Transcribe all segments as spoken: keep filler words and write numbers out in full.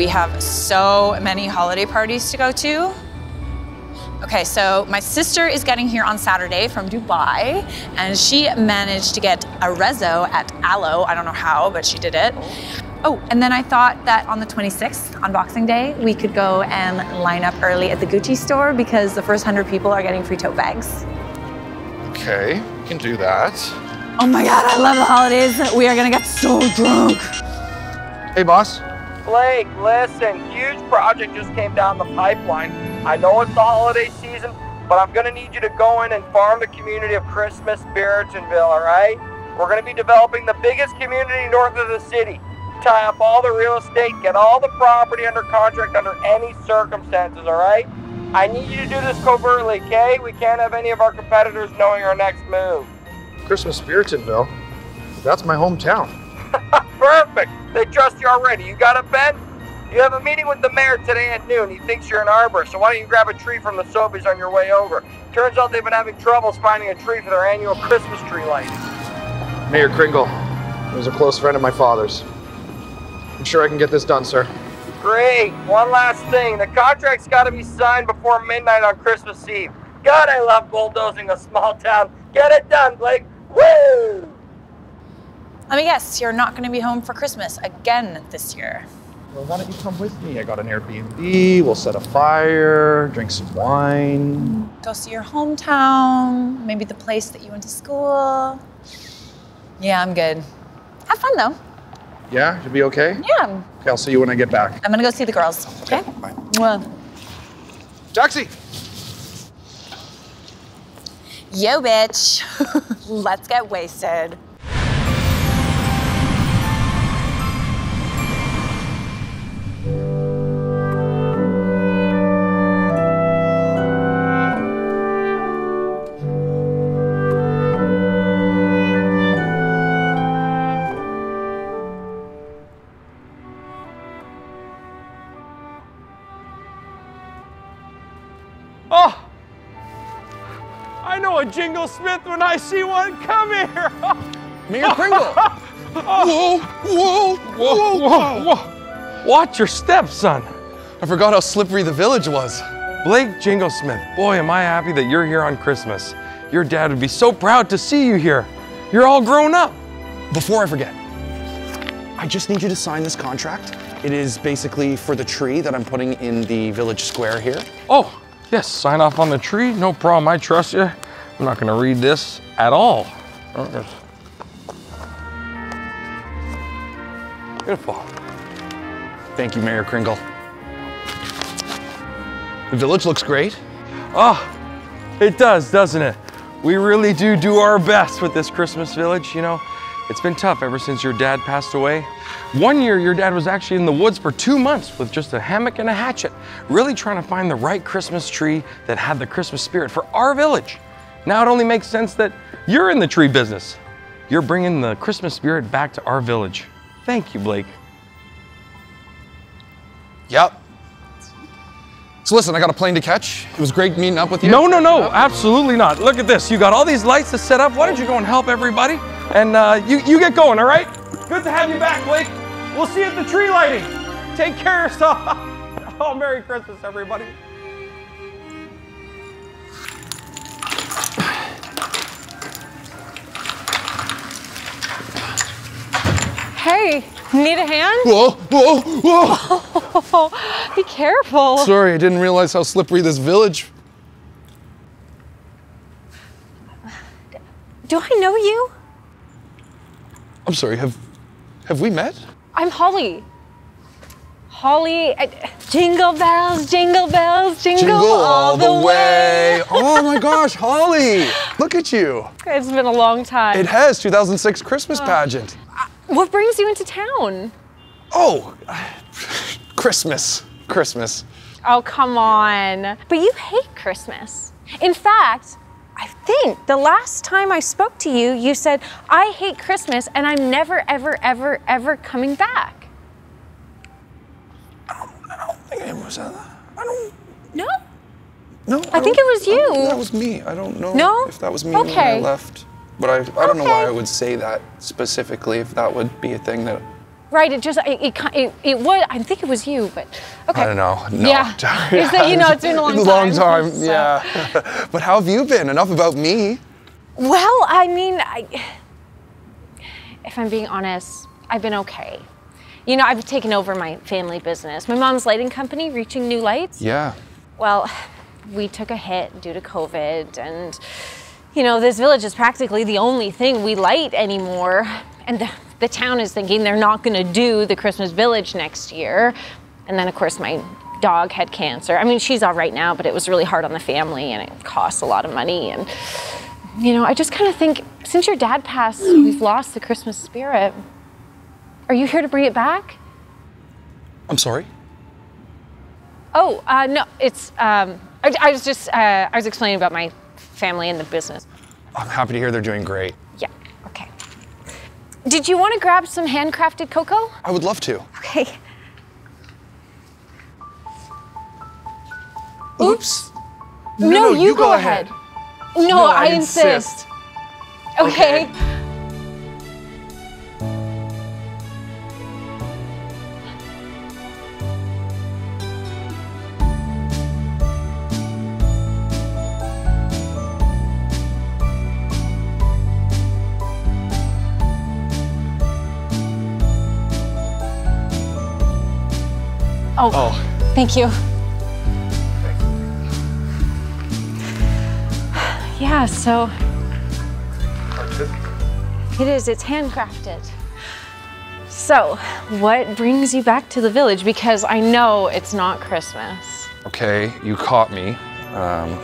We have so many holiday parties to go to. Okay, so my sister is getting here on Saturday from Dubai, and she managed to get a rezzo at Aloe. I don't know how, but she did it. Oh, and then I thought that on the twenty-sixth, on Boxing Day, we could go and line up early at the Gucci store because the first one hundred people are getting free tote bags. Okay, we can do that. Oh my God, I love the holidays. We are gonna get so drunk. Hey, boss. Blake, listen, huge project just came down the pipeline. I know it's the holiday season, but I'm gonna need you to go in and farm the community of Christmas Spiritonville, all right? We're gonna be developing the biggest community north of the city. Tie up all the real estate, get all the property under contract under any circumstances, all right? I need you to do this covertly, okay? We can't have any of our competitors knowing our next move. Christmas Spiritonville? That's my hometown. Perfect! They trust you already. You got a bet? You have a meeting with the mayor today at noon. He thinks you're an arborist, so why don't you grab a tree from the Sobeys on your way over? Turns out they've been having troubles finding a tree for their annual Christmas tree lighting. Mayor Kringle, he was a close friend of my father's. I'm sure I can get this done, sir. Great. One last thing. The contract's got to be signed before midnight on Christmas Eve. God, I love bulldozing a small town. Get it done, Blake. Woo! Let me guess, you're not going to be home for Christmas again this year. Well, why don't you come with me? I got an Airbnb, we'll set a fire, drink some wine. Go see your hometown, maybe the place that you went to school. Yeah, I'm good. Have fun, though. Yeah? You'll be okay? Yeah. Okay, I'll see you when I get back. I'm going to go see the girls, okay? Okay, bye. Well. Taxi! Yo, bitch. Let's get wasted. Jinglesmith, when I see one, come here. Mayor Kringle. Whoa, whoa, whoa, whoa, whoa. Watch your steps, son. I forgot how slippery the village was. Blake Jinglesmith, boy, am I happy that you're here on Christmas. Your dad would be so proud to see you here. You're all grown up. Before I forget, I just need you to sign this contract. It is basically for the tree that I'm putting in the village square here. Oh, yes, sign off on the tree. No problem, I trust you. I'm not gonna read this at all. Uh-uh. Beautiful. Thank you, Mayor Kringle. The village looks great. Oh, it does, doesn't it? We really do do our best with this Christmas village, you know? It's been tough ever since your dad passed away. One year, your dad was actually in the woods for two months with just a hammock and a hatchet, really trying to find the right Christmas tree that had the Christmas spirit for our village. Now it only makes sense that you're in the tree business. You're bringing the Christmas spirit back to our village. Thank you, Blake. Yep. So listen, I got a plane to catch. It was great meeting up with you. No, no, no, absolutely not. Look at this. You got all these lights to set up. Why don't you go and help everybody? And uh, you, you get going, all right? Good to have you back, Blake. We'll see you at the tree lighting. Take care of yourself. Oh, Merry Christmas, everybody. Hey, need a hand? Whoa, whoa, whoa! Oh, be careful. Sorry, I didn't realize how slippery this village. Do I know you? I'm sorry, have, have we met? I'm Holly. Holly, I, jingle bells, jingle bells, jingle, jingle all, all the way. way. Oh my gosh, Holly, look at you. It's been a long time. It has, two thousand six Christmas oh. pageant. What brings you into town? Oh, Christmas, Christmas. Oh, come on. But you hate Christmas. In fact, I think the last time I spoke to you, you said, I hate Christmas and I'm never, ever, ever, ever coming back. I don't, I don't think I ever said that. I don't. No? No. I, I think it was you. That was me. I don't know no? if that was me okay. when I left. But I, I don't okay. know why I would say that specifically, if that would be a thing that Right, it just, it, it, it, it was, I think it was you, but, okay. I don't know. No. Yeah. It's that, you know, it's been a long time. Long time, so. Yeah. But how have you been? Enough about me. Well, I mean, I, if I'm being honest, I've been okay. You know, I've taken over my family business. My mom's lighting company, Reaching New Lights. Yeah. Well, we took a hit due to COVID, and, you know, this village is practically the only thing we light anymore. And the, the town is thinking they're not going to do the Christmas village next year. And then, of course, my dog had cancer. I mean, she's all right now, but it was really hard on the family, and it costs a lot of money. And, you know, I just kind of think, since your dad passed, we've lost the Christmas spirit. Are you here to bring it back? I'm sorry? Oh, uh, no, it's, um, I, I was just, uh, I was explaining about my family and the business. I'm happy to hear they're doing great. Yeah. Did you want to grab some handcrafted cocoa? I would love to. Okay. Oops. No, no, no you, you go, go ahead. ahead. No, no I, I insist. insist. Okay. okay. Oh, oh, thank you. Yeah, so. It is, it's handcrafted. So, what brings you back to the village? Because I know it's not Christmas. Okay, you caught me. Um,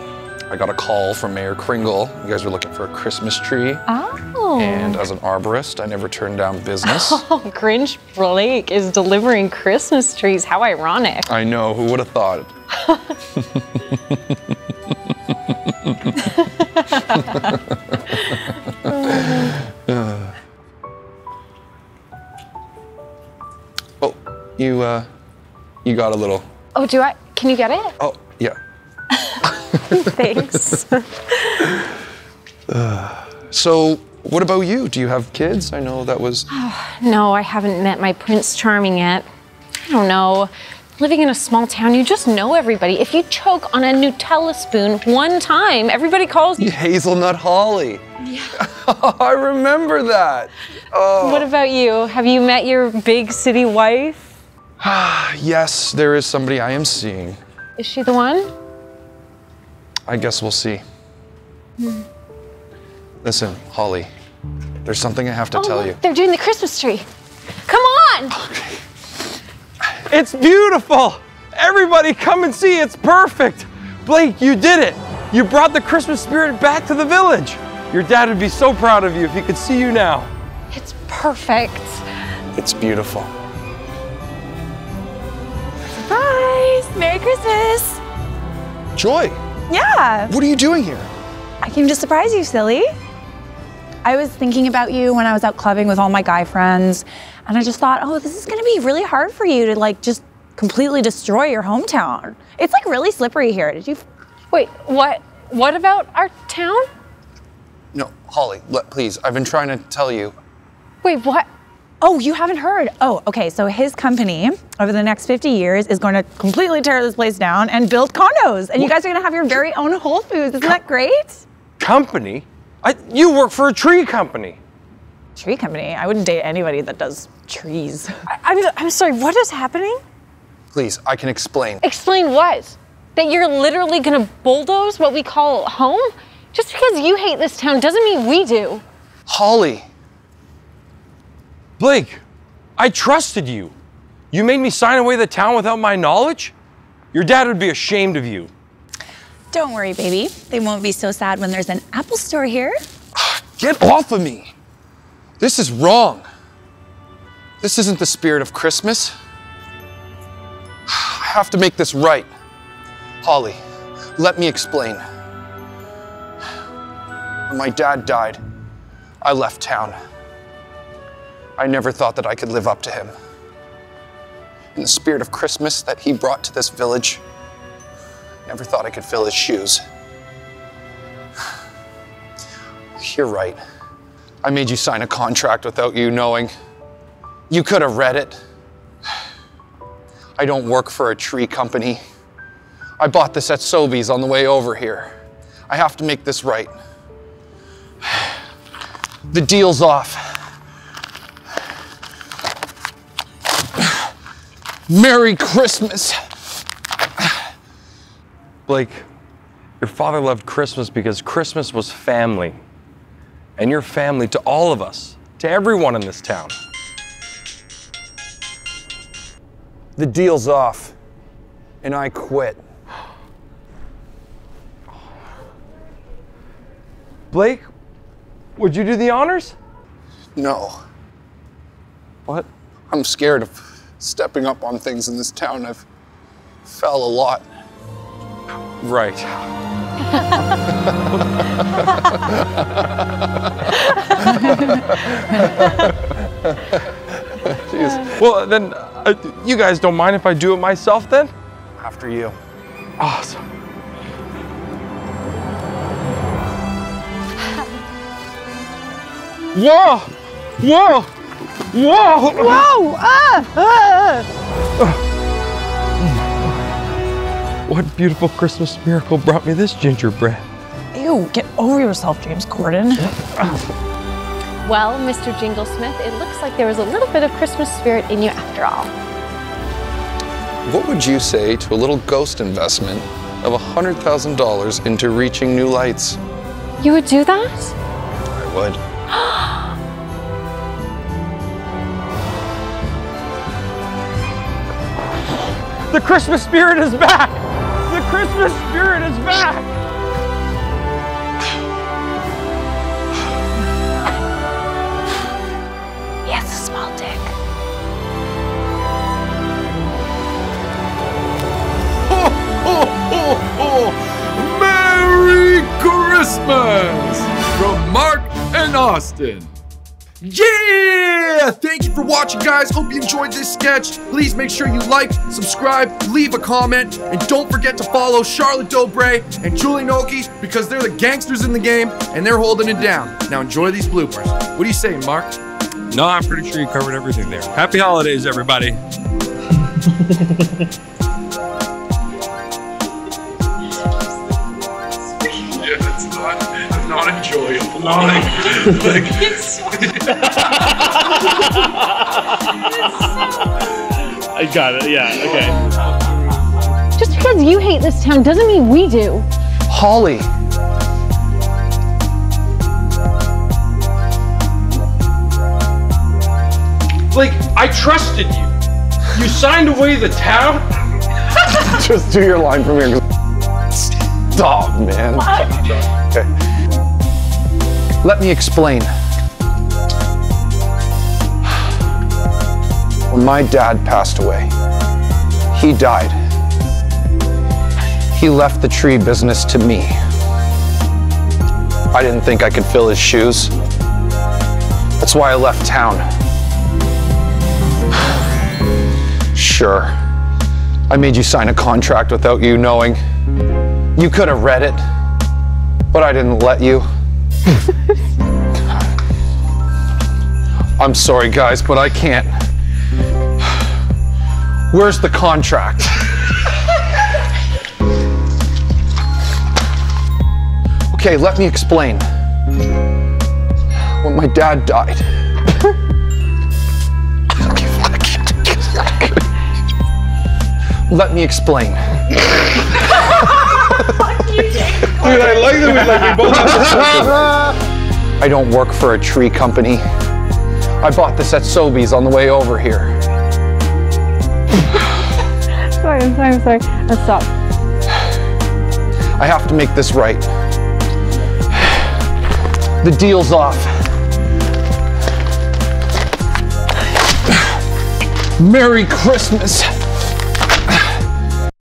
I got a call from Mayor Kringle. You guys were looking for a Christmas tree. Oh. And as an arborist, I never turned down business. Oh, Grinch Blake is delivering Christmas trees. How ironic. I know, who would have thought? Oh, you, uh, you got a little. Oh, do I? Can you get it? Oh, yeah. Thanks. uh, so, what about you? Do you have kids? I know that was... Oh, no, I haven't met my Prince Charming yet. I don't know. Living in a small town, you just know everybody. If you choke on a Nutella spoon one time, everybody calls you... Hazelnut Holly. Yeah. I remember that. Oh. What about you? Have you met your big city wife? Yes, there is somebody I am seeing. Is she the one? I guess we'll see. Mm. Listen, Holly, there's something I have to oh, tell you. They're doing the Christmas tree. Come on! Okay. It's beautiful. Everybody come and see, it's perfect. Blake, you did it. You brought the Christmas spirit back to the village. Your dad would be so proud of you if he could see you now. It's perfect. It's beautiful. Surprise! Merry Christmas. Joy. Yeah. What are you doing here? I came to surprise you, silly. I was thinking about you when I was out clubbing with all my guy friends, and I just thought, oh, this is gonna be really hard for you to like just completely destroy your hometown. It's like really slippery here. Did you? Wait, what? What about our town? No, Holly, let, please. I've been trying to tell you. Wait, what? Oh, you haven't heard. Oh, okay, so his company, over the next fifty years, is going to completely tear this place down and build condos, and what? You guys are gonna have your very own Whole Foods. Isn't Com that great? Company? I, you work for a tree company. Tree company? I wouldn't date anybody that does trees. I, I'm, I'm sorry, what is happening? Please, I can explain. Explain what? That you're literally gonna bulldoze what we call home? Just because you hate this town doesn't mean we do. Holly. Blake, I trusted you. You made me sign away the town without my knowledge? Your dad would be ashamed of you. Don't worry, baby. They won't be so sad when there's an Apple store here. Get off of me. This is wrong. This isn't the spirit of Christmas. I have to make this right. Holly, let me explain. When my dad died, I left town. I never thought that I could live up to him. In the spirit of Christmas that he brought to this village, I never thought I could fill his shoes. You're right. I made you sign a contract without you knowing. You could have read it. I don't work for a tree company. I bought this at Sobeys on the way over here. I have to make this right. The deal's off. Merry Christmas. Blake, your father loved Christmas because Christmas was family. And you're family to all of us, to everyone in this town. The deal's off, and I quit. Blake, would you do the honors? No. What? I'm scared of stepping up on things in this town. I've fell a lot. Right. Jeez. Well, then, uh, you guys don't mind if I do it myself then? After you. Awesome. Whoa! Whoa! Whoa! Whoa! Ah! Ah! What beautiful Christmas miracle brought me this gingerbread? Ew, get over yourself, James Corden. Well, Mister Jinglesmith, it looks like there was a little bit of Christmas spirit in you after all. What would you say to a little ghost investment of one hundred thousand dollars into Reaching New Lights? You would do that? I would. The Christmas spirit is back! The Christmas spirit is back! He has a small dick. Ho, ho, ho, ho! Merry Christmas! From Mark and Austin. Yeah! Thank you for watching, guys. Hope you enjoyed this sketch. Please make sure you like, subscribe, leave a comment, and don't forget to follow Charlotte Dobre and Julie Nolke because they're the gangsters in the game and they're holding it down. Now enjoy these bloopers. What are you saying, Mark? No, I'm pretty sure you covered everything there. Happy holidays, everybody. Enjoyable. Like, like, it's so I got it, yeah, okay. Just because you hate this town doesn't mean we do. Holly. Like, I trusted you. You signed away the town. Just do your line from here. Stop, man. What? Okay. Let me explain. When my dad passed away, he died. He left the tree business to me. I didn't think I could fill his shoes. That's why I left town. Sure, I made you sign a contract without you knowing. You could have read it, but I didn't let you. I'm sorry, guys, but I can't. Where's the contract? Okay, let me explain. When my dad died, let me explain. Dude, I like that we like we both have I don't work for a tree company. I bought this at Sobeys on the way over here. Sorry, I'm sorry, I'm sorry. Let's stop. I have to make this right. The deal's off. Merry Christmas.